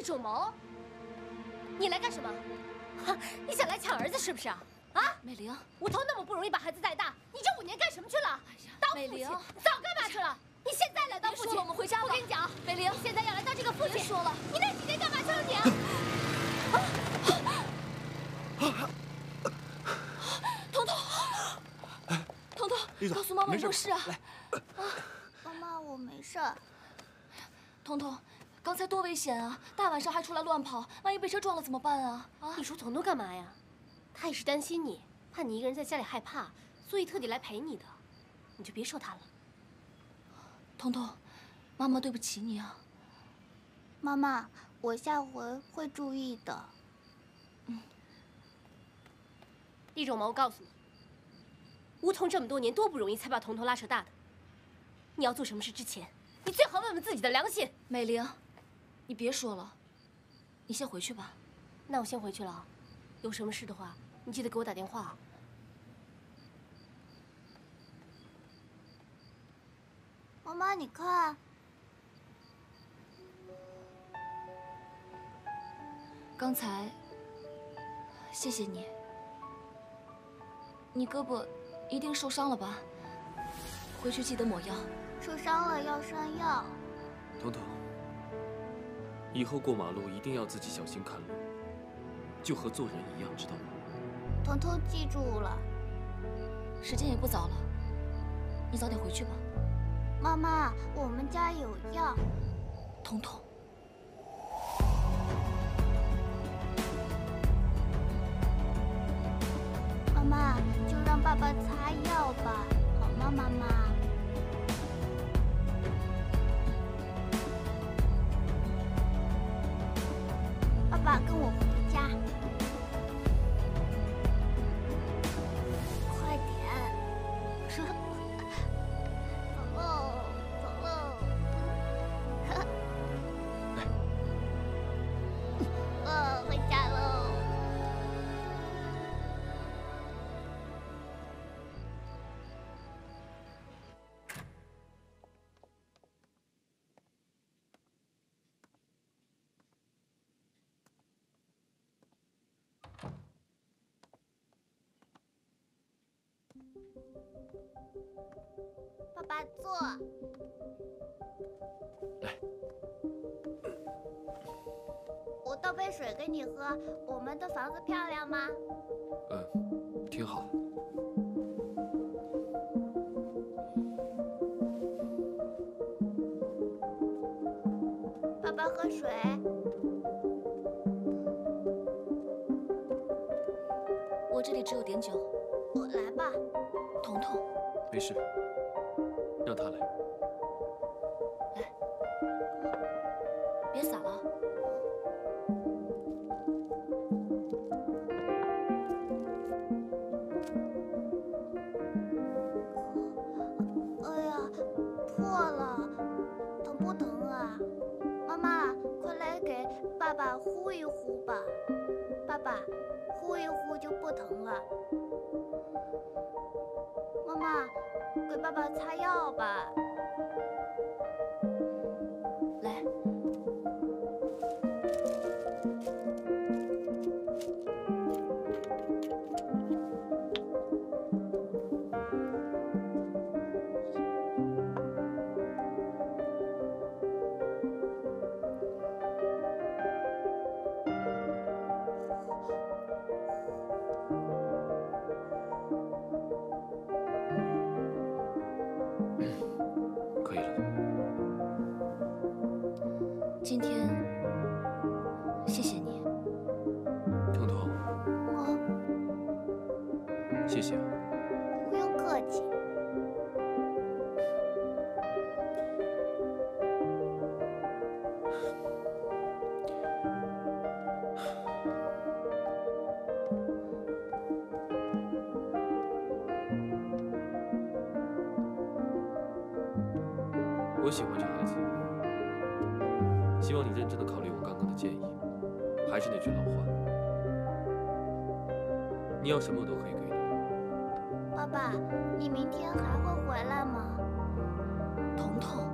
魏主谋，你来干什么？哈，你想来抢儿子是不是啊？啊，美玲，我头那么不容易把孩子带大，你这5年干什么去了？当父亲，早干嘛去了？你现在来当父亲，我们回家吧。我跟你讲，美玲，现在要来当这个父亲。别说了，你那几天干嘛去了你啊？彤彤，彤彤，告诉妈妈没事啊。啊，妈妈，我没事。彤彤。 刚才多危险啊！大晚上还出来乱跑，万一被车撞了怎么办啊？啊！你说彤彤干嘛呀？他也是担心你，怕你一个人在家里害怕，所以特地来陪你的。你就别说他了。彤彤，妈妈对不起你啊。妈妈，我下回会注意的。嗯。厉仲谋，我告诉你，吴桐这么多年多不容易才把彤彤拉扯大的。你要做什么事之前，你最好问问自己的良心。美玲。 你别说了，你先回去吧。那我先回去了，有什么事的话，你记得给我打电话。妈妈，你看，刚才谢谢你，你胳膊一定受伤了吧？回去记得抹药。受伤了要上药。彤彤。 以后过马路一定要自己小心看路，就和做人一样，知道吗？彤彤记住了。时间也不早了，你早点回去吧。妈妈，我们家有药。彤彤。 妈妈，就让爸爸擦药吧，好吗，妈妈？ 爸爸，跟我回家，快点！走喽，走喽！我回家喽。爸爸坐，来，我倒杯水给你喝。我们的房子漂亮吗？嗯，挺好。爸爸喝水。 我这里只有碘酒，我来吧。彤彤，没事，让他来。来，别洒了。哎呀，破了，疼不疼啊？妈妈，快来给爸爸呼一呼吧，爸爸。 呼一呼就不疼了。妈妈，给爸爸擦药吧。来，今天谢谢你，彤彤。我谢谢啊。不用客气。我喜欢这孩子。 希望你认真的考虑我刚刚的建议，还是那句老话，你要什么我都可以给你。爸爸，你明天还会回来吗？彤彤。